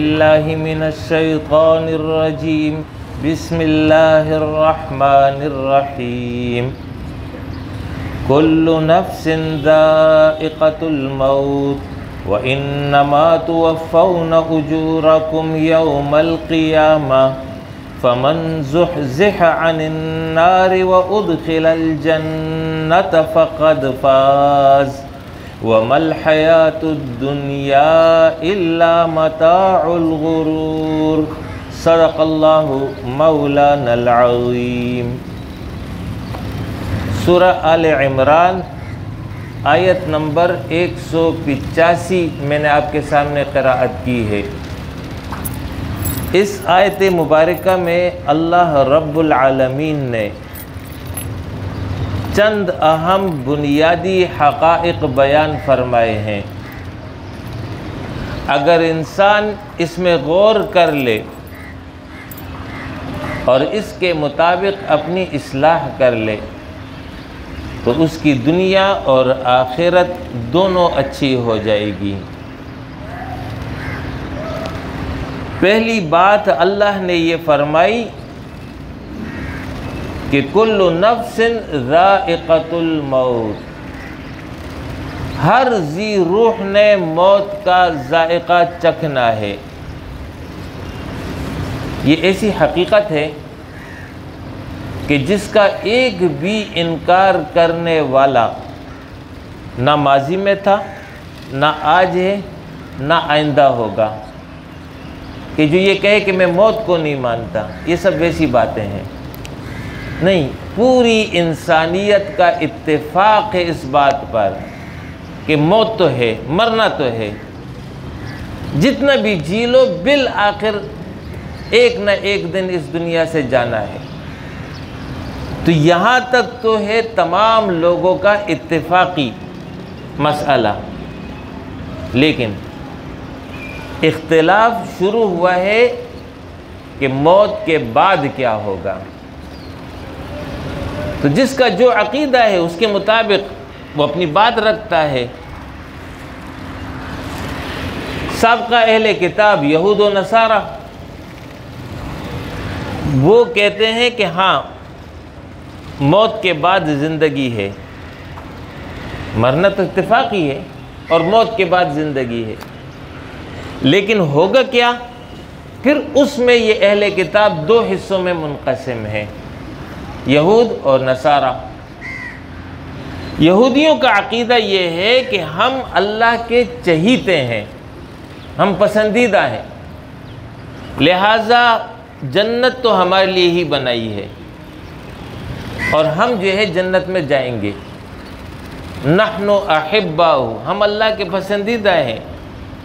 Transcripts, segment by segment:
बिस्मिल्लाहिर्रहमानिर्रहीम बिस्मिल्लाहिर्रहमानिर्रहीम कुल्लु नफ्सिन दाइक़तुल मौत व इन्नमा तुवफ़्फ़ौना उजूरकुम यौमल क़ियामह फ़मन ज़ुहज़िह अनिन नारि व उद्ख़िलल जन्नत फ़क़द फ़ाज़ वमल हयातुद दुनिया इल्ला मताउल गुरूर। सदक़ल्लाहु मौलानल अज़ीम। सूरा आले इमरान आयत नंबर 185 मैंने आपके सामने क़राअत की है। इस आयत मुबारक में अल्लाह रब्बुल आलमीन ने चंद अहम बुनियादी हक़ाइक़ बयान फरमाए हैं। अगर इंसान इसमें गौर कर ले और इसके मुताबिक अपनी इस्लाह कर ले तो उसकी दुनिया और आखिरत दोनों अच्छी हो जाएगी। पहली बात अल्लाह ने ये फरमाई कि कुल्लु नफ्सिन ज़ाइक़तुल मौत, हर जी रूह ने मौत का जायका चखना है। ये ऐसी हकीकत है कि जिसका एक भी इनकार करने वाला ना माजी में था, ना आज है, ना आइंदा होगा। कि जो ये कहे कि मैं मौत को नहीं मानता, ये सब वैसी बातें हैं। नहीं, पूरी इंसानियत का इत्तेफाक है इस बात पर कि मौत तो है, मरना तो है। जितना भी जी लो बिल आखिर एक न एक दिन इस दुनिया से जाना है। तो यहाँ तक तो है तमाम लोगों का इत्तेफाकी मसला, लेकिन इख्तिलाफ शुरू हुआ है कि मौत के बाद क्या होगा। तो जिसका जो अक़ीदा है उसके मुताबिक वो अपनी बात रखता है। सबका अहले किताब यहूद व नसारा वो कहते हैं कि हाँ, मौत के बाद ज़िंदगी है। मरना तो इत्तेफाकी है और मौत के बाद ज़िंदगी है, लेकिन होगा क्या? फिर उसमें ये अहले किताब दो हिस्सों में मुनक़सिम है, यहूद और नसारा। यहूदियों का अक़ीदा ये है कि हम अल्लाह के चहीते हैं, हम पसंदीदा हैं, लिहाजा जन्नत तो हमारे लिए ही बनाई है और हम जो है जन्नत में जाएंगे। नहनु अहिब्बाहु, हम अल्लाह के पसंदीदा हैं।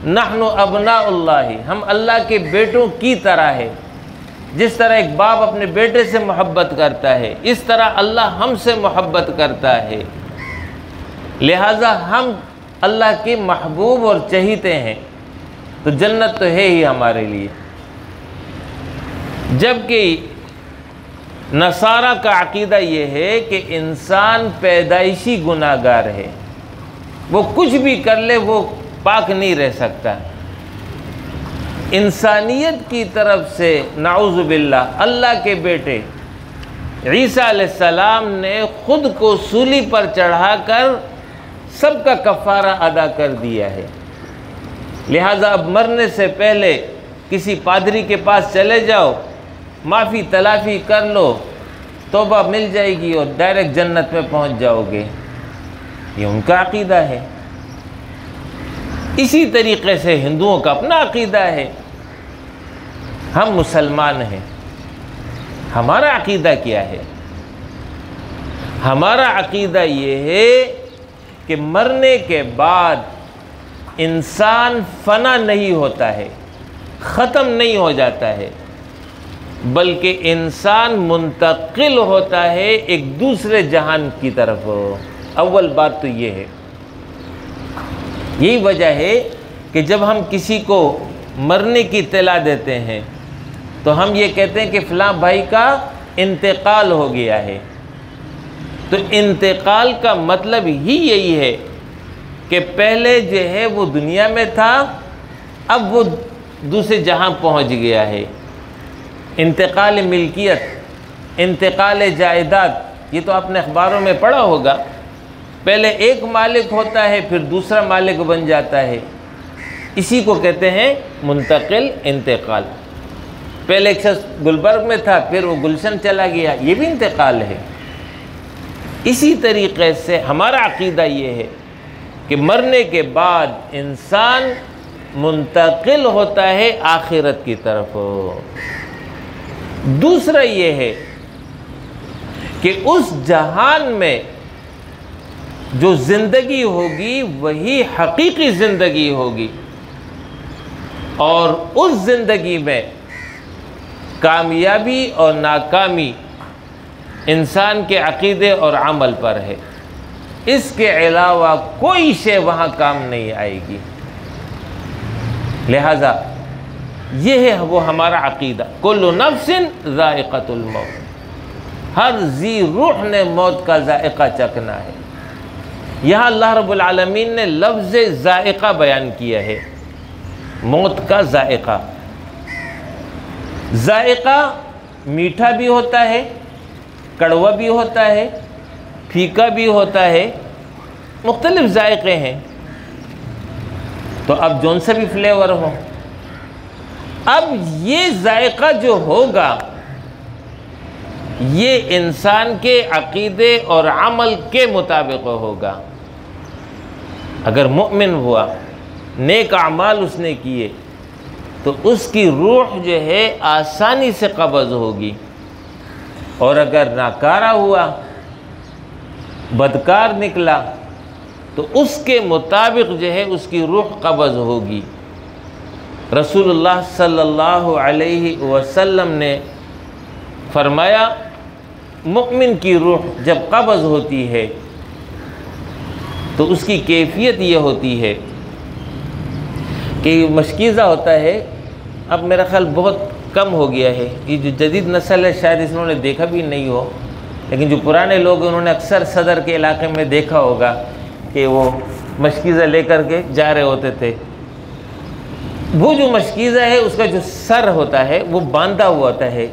नहनु अबनाउल्लाहि, हम अल्लाह के बेटों की तरह है। जिस तरह एक बाप अपने बेटे से मोहब्बत करता है, इस तरह अल्लाह हमसे मोहब्बत करता है। लिहाजा हम अल्लाह के महबूब और चहीते हैं, तो जन्नत तो है ही हमारे लिए। जबकि नसारा का अक़ीदा ये है कि इंसान पैदाइशी गुनाहगार है, वो कुछ भी कर ले वो पाक नहीं रह सकता। इंसानियत की तरफ से नाउज़ु बिल्लाह अल्लाह के बेटे ईसा अलैहिस्सलाम ने ख़ुद को सूली पर चढ़ाकर सबका कफ़ारा अदा कर दिया है। लिहाजा अब मरने से पहले किसी पादरी के पास चले जाओ, माफ़ी तलाफ़ी कर लो, तौबा मिल जाएगी और डायरेक्ट जन्नत में पहुंच जाओगे। ये उनका अक़ीदा है। इसी तरीक़े से हिंदुओं का अपना अक़ीदा है। हम मुसलमान हैं, हमारा अक़ीदा क्या है? हमारा अक़ीदा ये है कि मरने के बाद इंसान फना नहीं होता है, ख़त्म नहीं हो जाता है, बल्कि इंसान मुंतकिल होता है एक दूसरे जहान की तरफ। अव्वल बात तो ये है। यही वजह है कि जब हम किसी को मरने की इत्तला देते हैं तो हम ये कहते हैं कि फ़लाँ भाई का इंतकाल हो गया है। तो इंतकाल का मतलब ही यही है कि पहले जो है वो दुनिया में था, अब वो दूसरे जहां पहुंच गया है। इंतकाल मिल्कियत, इंतकाल जायदाद, ये तो आपने अखबारों में पढ़ा होगा। पहले एक मालिक होता है फिर दूसरा मालिक बन जाता है, इसी को कहते हैं मुंतकिल इंतकाल। पहले एक शख्स गुलबर्ग में था फिर वो गुलशन चला गया, ये भी इंतकाल है। इसी तरीक़े से हमारा अक़ीदा ये है कि मरने के बाद इंसान मुंतकिल होता है आखिरत की तरफ। दूसरा ये है कि उस जहान में जो ज़िंदगी होगी वही हकीकी ज़िंदगी होगी, और उस ज़िंदगी में कामयाबी और नाकामी इंसान के अक़ीदे और अमल पर है। इसके अलावा कोई शे वहाँ काम नहीं आएगी। लिहाजा यह है वो हमारा अक़ीदा, कुल्लु नफ्सिन ज़ाइक़तुल मौत, हर जी रूह ने मौत का जायका चखना है। यहाँ अल्लाह रब्बुल आलमीन ने लफ्ज़ जायका बयान किया है, मौत का जायका। जायका मीठा भी होता है, कड़वा भी होता है, फीका भी होता है, मुख्तलिफ जायके हैं। तो अब जौन सा भी फ्लेवर हो, अब ये जायका जो होगा ये इंसान के अक़ीदे और अमल के मुताबिक होगा। अगर मुमिन हुआ, नेक अमाल उसने किए, तो उसकी रूह जो है आसानी से कब्ज़ होगी। और अगर नाकारा हुआ, बदकार निकला, तो उसके मुताबिक जो है उसकी रूह कब्ज़ होगी। रसूलुल्लाह सल्लल्लाहु अलैहि वसल्लम ने फरमाया, मुमिन की रूह जब कब्ज़ होती है तो उसकी कैफियत ये होती है कि मशकीज़ा होता है। अब मेरा ख़्याल बहुत कम हो गया है, ये जो जदीद नस्ल है शायद इन्होंने देखा भी नहीं हो, लेकिन जो पुराने लोग हैं उन्होंने अक्सर सदर के इलाके में देखा होगा कि वो मशकीज़ा लेकर के जा रहे होते थे। वो जो मशकीज़ा है उसका जो सर होता है वो बांधा हुआ होता है।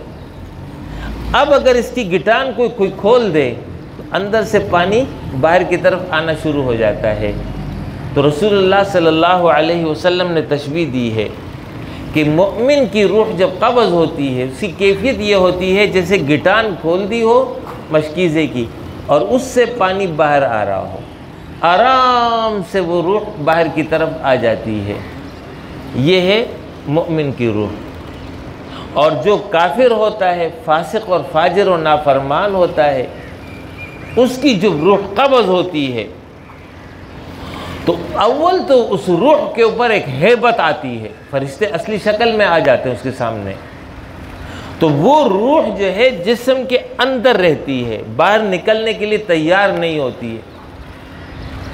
अब अगर इसकी गिटान कोई खोल दे तो अंदर से पानी बाहर की तरफ आना शुरू हो जाता है। तो रसूलुल्लाह सल्लल्लाहु अलैहि वसल्लम ने तशबीह दी है कि मोमिन की रूह जब कब्ज़ होती है उसकी कैफियत ये होती है जैसे गिटान खोल दी हो मशकीज़े की और उससे पानी बाहर आ रहा हो, आराम से वो रूह बाहर की तरफ आ जाती है। ये है मोमिन की रूह। और जो काफिर होता है, फासिक और फाजिर और नाफरमान होता है, उसकी जब रूह कब्ज़ होती है तो अव्वल तो उस रूह के ऊपर एक हैबत आती है, फरिश्ते असली शक्ल में आ जाते हैं उसके सामने। तो वो रूह जो है जिस्म के अंदर रहती है, बाहर निकलने के लिए तैयार नहीं होती है।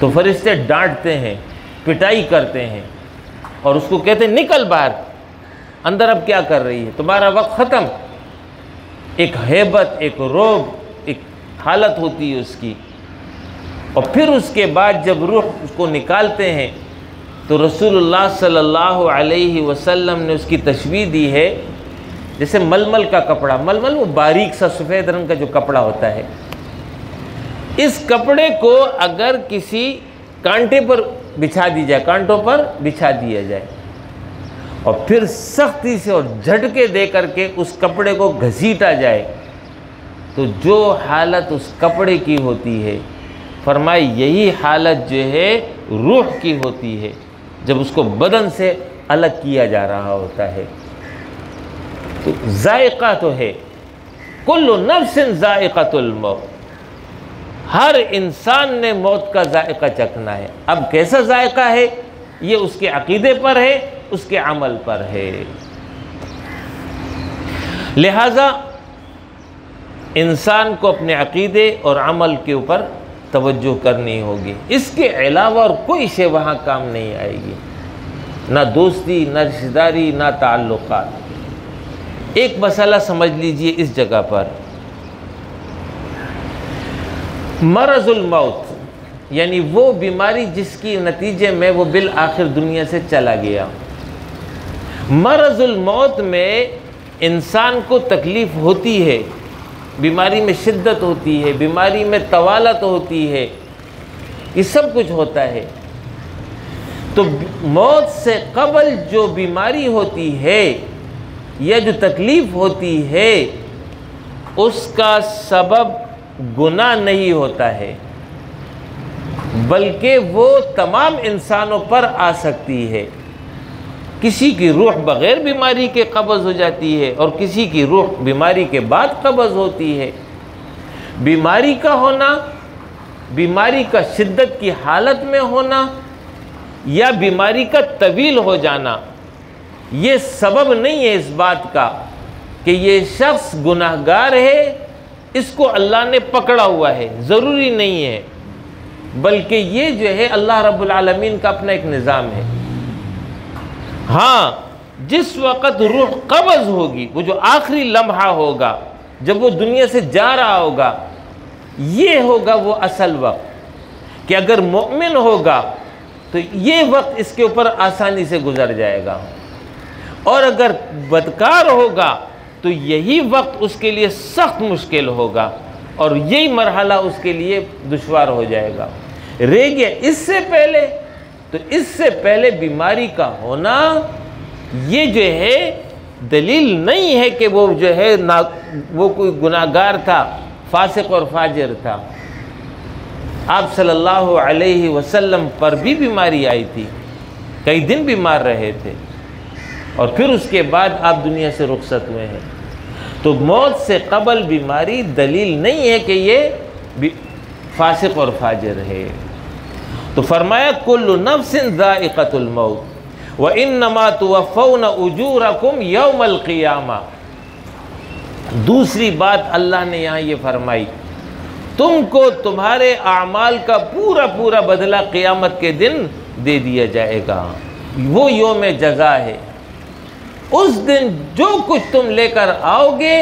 तो फरिश्ते डांटते हैं, पिटाई करते हैं और उसको कहते हैं निकल बाहर, अंदर अब क्या कर रही है, तुम्हारा वक्त ख़त्म। एक हैबत, एक रोब, एक हालत होती है उसकी। और फिर उसके बाद जब रूह उसको निकालते हैं तो रसूलुल्लाह सल्लल्लाहु अलैहि वसल्लम ने उसकी तशबीह दी है जैसे मलमल का कपड़ा। मलमल वो बारीक सा सफ़ेद रंग का जो कपड़ा होता है, इस कपड़े को अगर किसी कांटे पर बिछा दी जाए, कांटों पर बिछा दिया जाए और फिर सख्ती से और झटके दे करके उस कपड़े को घसीटा जाए तो जो हालत उस कपड़े की होती है, फरमाए यही हालत जो है रूह की होती है जब उसको बदन से अलग किया जा रहा होता है। तो जायका तो है, कुल्लु नफ्सिन जायकातुल मौत, हर इंसान ने मौत का जायका चखना है। अब कैसा जायका है ये उसके अक़ीदे पर है, उसके अमल पर है। लिहाजा इंसान को अपने अक़ीदे और अमल के ऊपर तवज्जो करनी होगी, इसके अलावा और कोई शे वहाँ काम नहीं आएगी, ना दोस्ती, ना रिश्तेदारी, ना ताल्लुकात। एक मसला समझ लीजिए इस जगह पर, मरज़ुल मौत यानी वो बीमारी जिसकी नतीजे में वो बिल आखिर दुनिया से चला गया। मरज़ुल मौत में इंसान को तकलीफ़ होती है, बीमारी में शिद्दत होती है, बीमारी में तवालत होती है, ये सब कुछ होता है। तो मौत से कबल जो बीमारी होती है या जो तकलीफ़ होती है उसका सबब गुनाह नहीं होता है, बल्कि वो तमाम इंसानों पर आ सकती है। किसी की रूह बग़ैर बीमारी के कब्ज़ हो जाती है और किसी की रूह बीमारी के बाद कब्ज़ होती है। बीमारी का होना, बीमारी का शिद्दत की हालत में होना या बीमारी का तवील हो जाना, ये सबब नहीं है इस बात का कि ये शख्स गुनाहगार है, इसको अल्लाह ने पकड़ा हुआ है, ज़रूरी नहीं है। बल्कि ये जो है अल्लाह रब्बुल आलमीन का अपना एक निज़ाम है। हाँ, जिस वक़्त रूह कब्ज़ होगी, वो जो आखिरी लम्हा होगा जब वो दुनिया से जा रहा होगा, ये होगा वो असल वक्त कि अगर मोमिन होगा तो ये वक्त इसके ऊपर आसानी से गुजर जाएगा, और अगर बदकार होगा तो यही वक्त उसके लिए सख्त मुश्किल होगा और यही मरहला उसके लिए दुश्वार हो जाएगा। रह गया इससे पहले, तो इससे पहले बीमारी का होना ये जो है दलील नहीं है कि वो जो है ना वो कोई गुनाहगार था, फासिक और फाजिर था। आप सल्लल्लाहु अलैहि वसल्लम पर भी बीमारी आई थी, कई दिन बीमार रहे थे और फिर उसके बाद आप दुनिया से रुखसत हुए हैं। तो मौत से कबल बीमारी दलील नहीं है कि ये फासिक और फाजिर है। तो फरमाया कुल्लु नफ्सिन ज़ाइक़तुल मौत व इन्नमा तुवफ़्फ़ौना उजूरकुम यौमल क़ियामा। दूसरी बात अल्लाह ने यहाँ ये फरमाई, तुमको तुम्हारे अमाल का पूरा पूरा बदला क़ियामत के दिन दे दिया जाएगा। वो योम जज़ा है, उस दिन जो कुछ तुम लेकर आओगे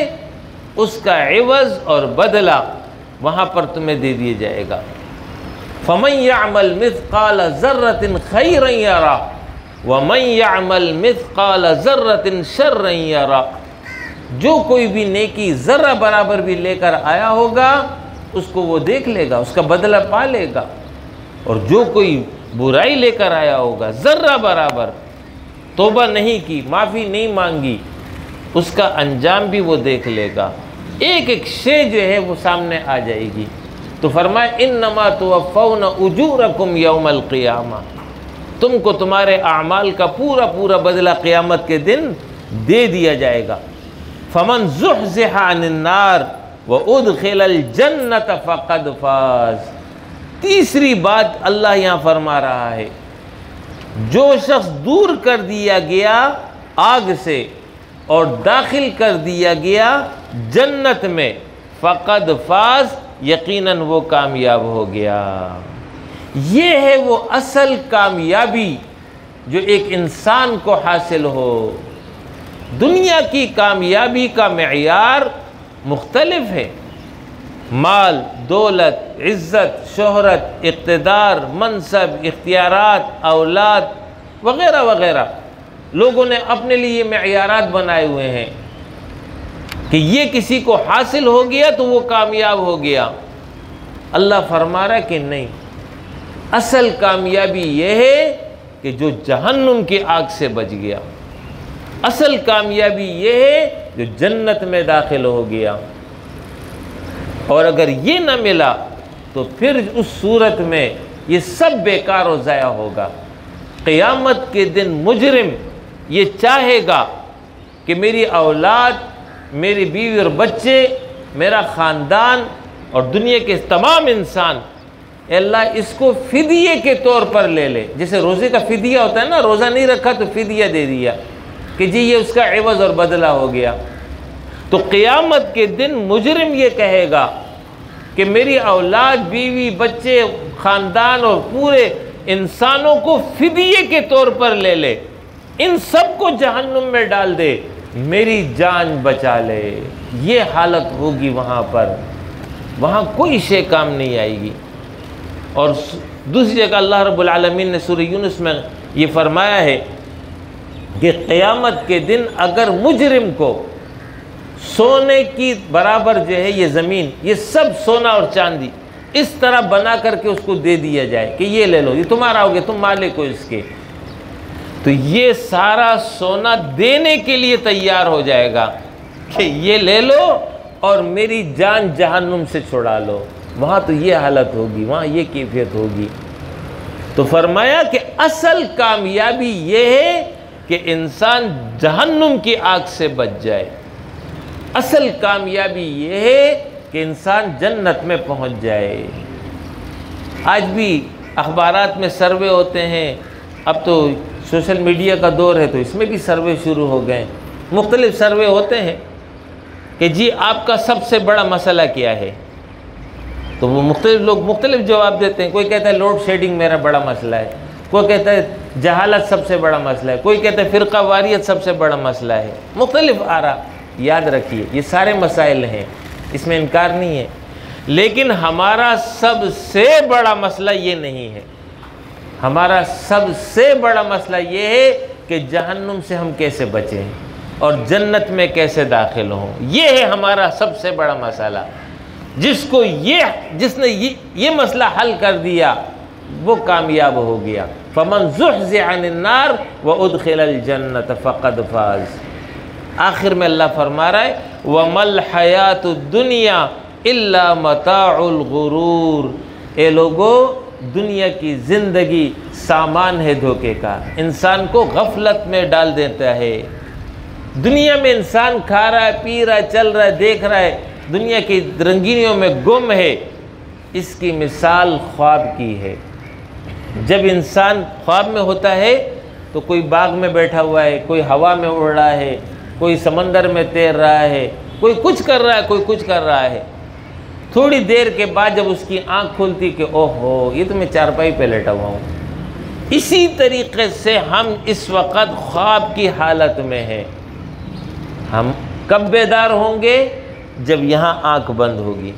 उसका इवज़ और बदला वहाँ पर तुम्हें दे दिया जाएगा। फमन यअमल मिस्क़ाल ज़र्रतिन खैरन यरा व मन यअमल मिस्क़ाल ज़र्रतिन शर्रन यरा। जो कोई भी नेकी ज़र्रा बराबर भी लेकर आया होगा उसको वो देख लेगा, उसका बदला पा लेगा, और जो कोई बुराई लेकर आया होगा ज़र्रा बराबर, तौबा नहीं की, माफ़ी नहीं मांगी, उसका अंजाम भी वो देख लेगा। एक एक शे जो है वो सामने आ जाएगी। तो फरमाया इन्नमा तुवफ़्फ़ौना उजूरकुम यौमल क़ियामा, तुमको तुम्हारे अमाल का पूरा पूरा बदला क़ियामत के दिन दे दिया जाएगा। फमन ज़ुहज़िहा अनिन नार व उद्खिलल जन्नत फ़क़द फ़ाज़। तीसरी बात अल्लाह यहाँ फरमा रहा है, जो शख्स दूर कर दिया गया आग से और दाखिल कर दिया गया जन्नत में, फ़क़द फ़ाज़, यकीनन वो कामयाब हो गया। ये है वो असल कामयाबी जो एक इंसान को हासिल हो। दुनिया की कामयाबी का मयार मुख्तलिफ है, माल, दौलत, इज़्ज़त, शोहरत, इक़्तिदार, मनसब, इख्तियारात, औलाद वग़ैरह वग़ैरह। लोगों ने अपने लिए मयारात बनाए हुए हैं कि ये किसी को हासिल हो गया तो वो कामयाब हो गया। अल्लाह फरमा रहा कि नहीं, असल कामयाबी ये है कि जो जहन्नुम की आग से बच गया, असल कामयाबी ये है जो जन्नत में दाखिल हो गया। और अगर ये ना मिला तो फिर उस सूरत में ये सब बेकार और ज़ाया होगा। क़ियामत के दिन मुजरिम ये चाहेगा कि मेरी औलाद, मेरी बीवी और बच्चे, मेरा ख़ानदान और दुनिया के तमाम इंसान, अल्लाह इसको फ़िदिये के तौर पर ले ले। जैसे रोज़े का फ़िदिया होता है ना, रोज़ा नहीं रखा तो फ़िदिया दे दिया कि जी ये उसका इवज़ और बदला हो गया। तो क़ियामत के दिन मुजरिम ये कहेगा कि मेरी औलाद, बीवी, बच्चे, ख़ानदान और पूरे इंसानों को फ़िदिये के तौर पर ले ले, इन सब को जहन्नुम में डाल दे, मेरी जान बचा ले। ये हालत होगी वहाँ पर, वहाँ कोई शे काम नहीं आएगी। और दूसरी जगह अल्लाह रब्बुल आलमीन ने सूरह यूनुस में ये फरमाया है कि क़यामत के दिन अगर मुजरिम को सोने की बराबर जो है ये ज़मीन, ये सब सोना और चांदी इस तरह बना करके उसको दे दिया जाए कि ये ले लो, ये तुम्हारा हो गया, तुम मालिक हो इसके, तो ये सारा सोना देने के लिए तैयार हो जाएगा कि ये ले लो और मेरी जान जहन्नुम से छुड़ा लो। वहाँ तो ये हालत होगी, वहाँ ये कैफियत होगी। तो फरमाया कि असल कामयाबी ये है कि इंसान जहन्नुम की आग से बच जाए, असल कामयाबी ये है कि इंसान जन्नत में पहुँच जाए। आज भी अखबारात में सर्वे होते हैं, अब तो सोशल मीडिया का दौर है तो इसमें भी सर्वे शुरू हो गए, मुख्तलिफ सर्वे होते हैं कि जी आपका सबसे बड़ा मसला क्या है, तो वो मुख्तलिफ लोग मुख्तलिफ जवाब देते हैं। कोई कहता है लोड शेडिंग मेरा बड़ा मसला है, कोई कहता है जहालत सबसे बड़ा मसला है, कोई कहता है फ़िरका वारियत सबसे बड़ा मसला है, मुख्तलिफ आरा। याद रखिए ये सारे मसाइल हैं, इसमें इनकार नहीं है, लेकिन हमारा सबसे बड़ा मसला ये नहीं है। हमारा सबसे बड़ा मसला ये है कि जहन्नुम से हम कैसे बचें और जन्नत में कैसे दाखिल हों, ये है हमारा सबसे बड़ा मसला। जिसको जिसने ये मसला हल कर दिया वो कामयाब हो गया। फमन ज़ुहज़िह अनिन नार व उदखिलल जन्नत फ़क़द फ़ाज़। आखिर में अल्लाह फरमा रहा है वमल हयातुद दुनिया इल्ला मताउल गुरूर। ए लोगो, दुनिया की ज़िंदगी सामान है धोखे का, इंसान को गफलत में डाल देता है। दुनिया में इंसान खा रहा है, पी रहा है, चल रहा है, देख रहा है, दुनिया की रंगीनियों में गुम है। इसकी मिसाल ख्वाब की है। जब इंसान ख्वाब में होता है तो कोई बाग में बैठा हुआ है, कोई हवा में उड़ रहा है, कोई समंदर में तैर रहा है, कोई कुछ कर रहा है, कोई कुछ कर रहा है। थोड़ी देर के बाद जब उसकी आंख खुलती कि ओहो ये तो मैं चारपाई पे लेटा हुआ हूँ। इसी तरीके से हम इस वक्त ख्वाब की हालत में हैं। हम कब बेदार होंगे? जब यहाँ आँख बंद होगी।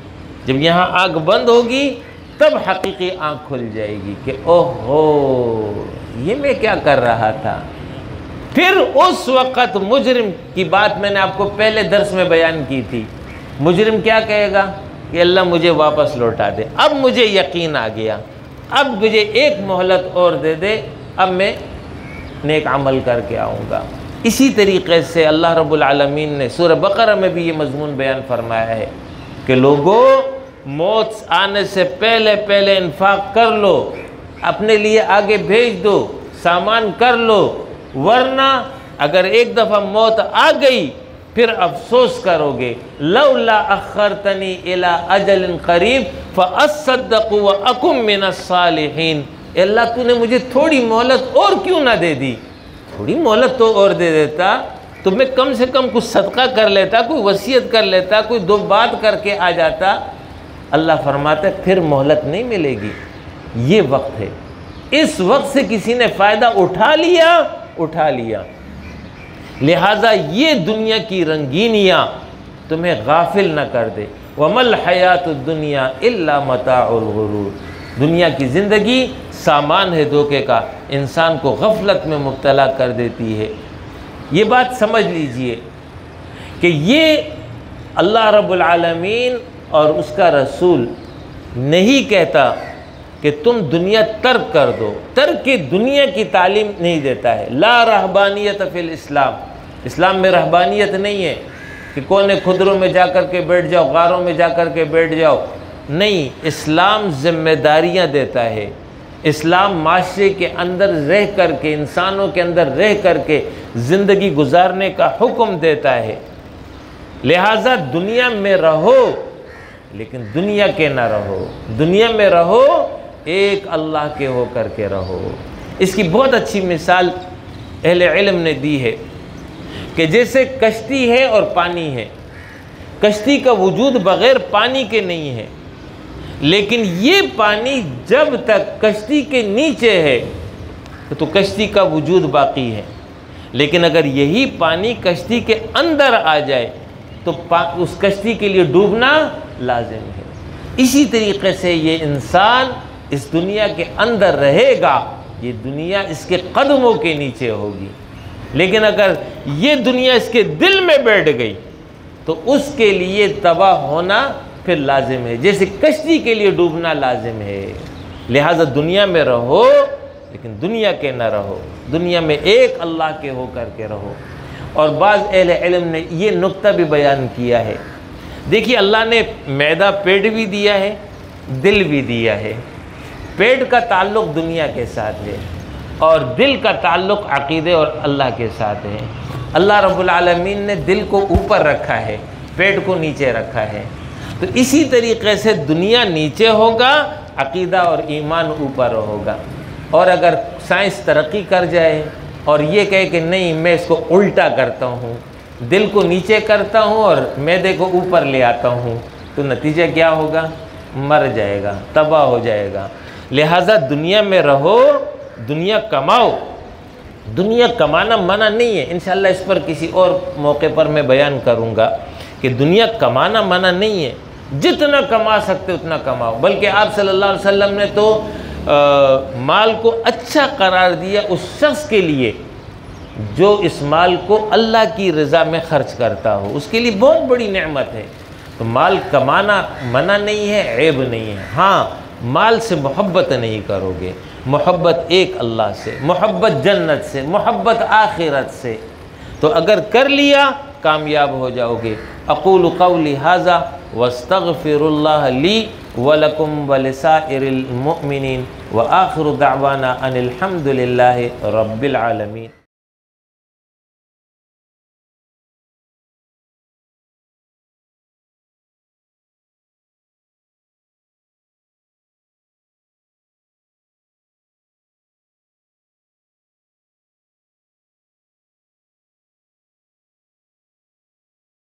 जब यहाँ आँख बंद होगी तब हकीकी आँख खुल जाएगी कि ओहो ये मैं क्या कर रहा था। फिर उस वक़्त मुजरिम की बात मैंने आपको पहले दर्स में बयान की थी। मुजरिम क्या कहेगा कि अल्लाह मुझे वापस लौटा दे, अब मुझे यकीन आ गया, अब मुझे एक मोहलत और दे दे, अब मैं नेक अमल करके आऊँगा। इसी तरीक़े से अल्लाह रब्बुल आलमीन ने सूरह बकरा में भी ये मजमून बयान फरमाया है कि लोगों, मौत आने से पहले पहले इन्फाक कर लो, अपने लिए आगे भेज दो, सामान कर लो, वरना अगर एक दफ़ा मौत आ गई फिर अफसोस करोगे। लौला अखरतनी इला अजलिन करीब फअस्सदक़ व अकुन मिनस्सालिहीन। अल्लाह तूने मुझे थोड़ी मोहलत और क्यों ना दे दी? थोड़ी मोहलत तो और दे देता तो मैं कम से कम कुछ सदका कर लेता, कोई वसीयत कर लेता, कोई दो बात करके आ जाता। अल्लाह फरमाता फिर मोहलत नहीं मिलेगी। ये वक्त है, इस वक्त से किसी ने फ़ायदा उठा लिया, उठा लिया। लिहाजा ये दुनिया की रंगीनियाँ तुम्हें गाफिल ना कर दे। वमल हयातु दुनिया इल्ला मताउल गुरूर। दुनिया की ज़िंदगी सामान है धोखे का, इंसान को गफलत में मुब्तला कर देती है। ये बात समझ लीजिए कि ये अल्लाह रब्बुल आलमीन और उसका रसूल नहीं कहता कि तुम दुनिया तर्क कर दो, तर्क की दुनिया की तालीम नहीं देता है। ला रहबानियत फिल इस्लाम। इस्लाम में रहबानियत नहीं है कि कोने खुदरों में जा कर के बैठ जाओ, गारों में जा कर के बैठ जाओ, नहीं। इस्लाम जिम्मेदारियाँ देता है। इस्लाम माशरे के अंदर रह कर के, इंसानों के अंदर रह कर के ज़िंदगी गुजारने का हुक्म देता है। लिहाजा दुनिया में रहो लेकिन दुनिया के ना रहो, दुनिया में रहो एक अल्लाह के हो कर के रहो। इसकी बहुत अच्छी मिसाल अहले इल्म ने दी है कि जैसे कश्ती है और पानी है। कश्ती का वजूद बग़ैर पानी के नहीं है, लेकिन ये पानी जब तक कश्ती के नीचे है तो कश्ती का वजूद बाकी है। लेकिन अगर यही पानी कश्ती के अंदर आ जाए तो उस कश्ती के लिए डूबना लाजिम है। इसी तरीक़े से ये इंसान इस दुनिया के अंदर रहेगा, ये दुनिया इसके कदमों के नीचे होगी। लेकिन अगर ये दुनिया इसके दिल में बैठ गई तो उसके लिए तबाह होना फिर लाजिम है, जैसे कश्ती के लिए डूबना लाजिम है। लिहाजा दुनिया में रहो लेकिन दुनिया के न रहो, दुनिया में एक अल्लाह के हो करके रहो। और बाज़ अहले इल्म ने ये नुक्ता भी बयान किया है, देखिए अल्लाह ने मैदा पेट भी दिया है, दिल भी दिया है। पेट का ताल्लुक़ दुनिया के साथ है और दिल का ताल्लुक़ अक़ीदे और अल्लाह के साथ है। अल्लाह रब्बुल आलमीन ने दिल को ऊपर रखा है, पेट को नीचे रखा है। तो इसी तरीक़े से दुनिया नीचे होगा, अक़ीदा और ईमान ऊपर होगा। और अगर साइंस तरक्की कर जाए और ये कहे कि नहीं मैं इसको उल्टा करता हूँ, दिल को नीचे करता हूँ और मैदे को ऊपर ले आता हूँ, तो नतीजा क्या होगा? मर जाएगा, तबाह हो जाएगा। लिहाजा दुनिया में रहो, दुनिया कमाओ। दुनिया कमाना मना नहीं है, इंशाल्लाह इस पर किसी और मौके पर मैं बयान करूँगा कि दुनिया कमाना मना नहीं है, जितना कमा सकते उतना कमाओ। बल्कि आप सल्लल्लाहु अलैहि वसल्लम ने तो माल को अच्छा करार दिया उस शख्स के लिए जो इस माल को अल्लाह की रज़ा में ख़र्च करता हो, उसके लिए बहुत बड़ी नेमत है। तो माल कमाना मना नहीं है, ऐब नहीं है। हाँ, माल से मोहब्बत नहीं करोगे। मोहब्बत एक अल्लाह से, मोहब्बत जन्नत से, मोहब्बत आखिरत से। तो अगर कर लिया कामयाब हो जाओगे। अक़ूलु क़ौली हाज़ा वस्तग़फ़िरुल्लाह ली वलकुम वलिसाइरिल मुअमिनीन व आखिरु दअवाना अनिल हम्दुलिल्लाहि रब्बिल आलमीन।